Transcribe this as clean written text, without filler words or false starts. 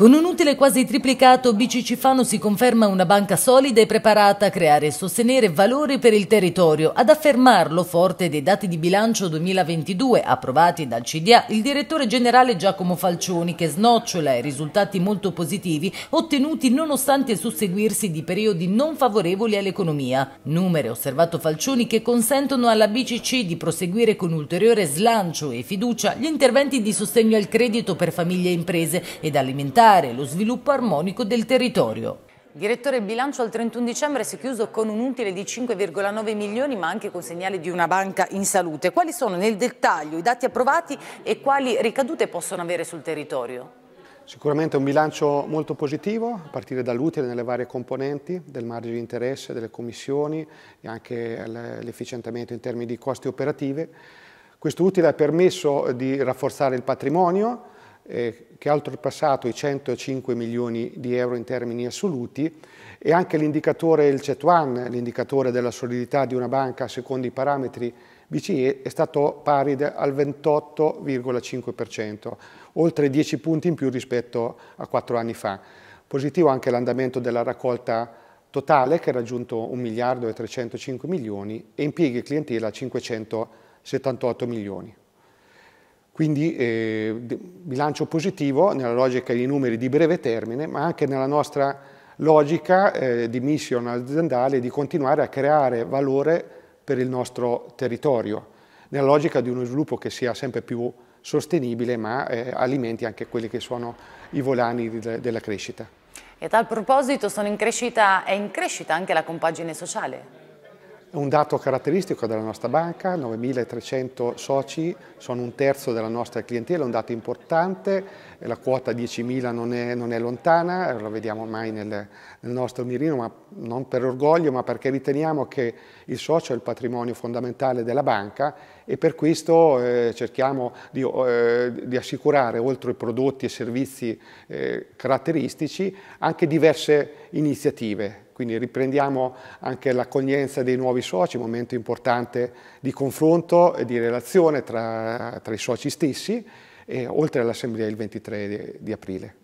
Con un utile quasi triplicato, BCC Fano si conferma una banca solida e preparata a creare e sostenere valore per il territorio. Ad affermarlo, forte dei dati di bilancio 2022 approvati dal CDA, il direttore generale Giacomo Falcioni, che snocciola i risultati molto positivi ottenuti nonostante il susseguirsi di periodi non favorevoli all'economia. Numeri, osservato Falcioni, che consentono alla BCC di proseguire con ulteriore slancio e fiducia gli interventi di sostegno al credito per famiglie e imprese ed alimentare lo sviluppo armonico del territorio. Direttore, bilancio al 31 dicembre si è chiuso con un utile di 5,9 milioni, ma anche con segnali di una banca in salute. Quali sono nel dettaglio i dati approvati e quali ricadute possono avere sul territorio? Sicuramente un bilancio molto positivo, a partire dall'utile nelle varie componenti, del margine di interesse, delle commissioni e anche l'efficientamento in termini di costi operativi. Questo utile ha permesso di rafforzare il patrimonio, che ha oltrepassato i 105 milioni di euro in termini assoluti, e anche l'indicatore, il CET1, l'indicatore della solidità di una banca secondo i parametri BCE, è stato pari al 28,5%, oltre 10 punti in più rispetto a 4 anni fa. Positivo anche l'andamento della raccolta totale, che ha raggiunto 1 miliardo e 305 milioni, e impieghi clientela 578 milioni. Quindi bilancio positivo nella logica dei numeri di breve termine, ma anche nella nostra logica di mission aziendale di continuare a creare valore per il nostro territorio, nella logica di uno sviluppo che sia sempre più sostenibile, ma alimenti anche quelli che sono i volani della crescita. E a tal proposito è in crescita anche la compagine sociale. È un dato caratteristico della nostra banca, 9.300 soci sono un terzo della nostra clientela, è un dato importante, la quota 10.000 non è lontana, la vediamo ormai nel nostro mirino, ma non per orgoglio, ma perché riteniamo che il socio è il patrimonio fondamentale della banca, e per questo cerchiamo di assicurare, oltre ai prodotti e servizi caratteristici, anche diverse iniziative. Quindi riprendiamo anche l'accoglienza dei nuovi soci, un momento importante di confronto e di relazione tra i soci stessi, oltre all'assemblea il 23 di aprile.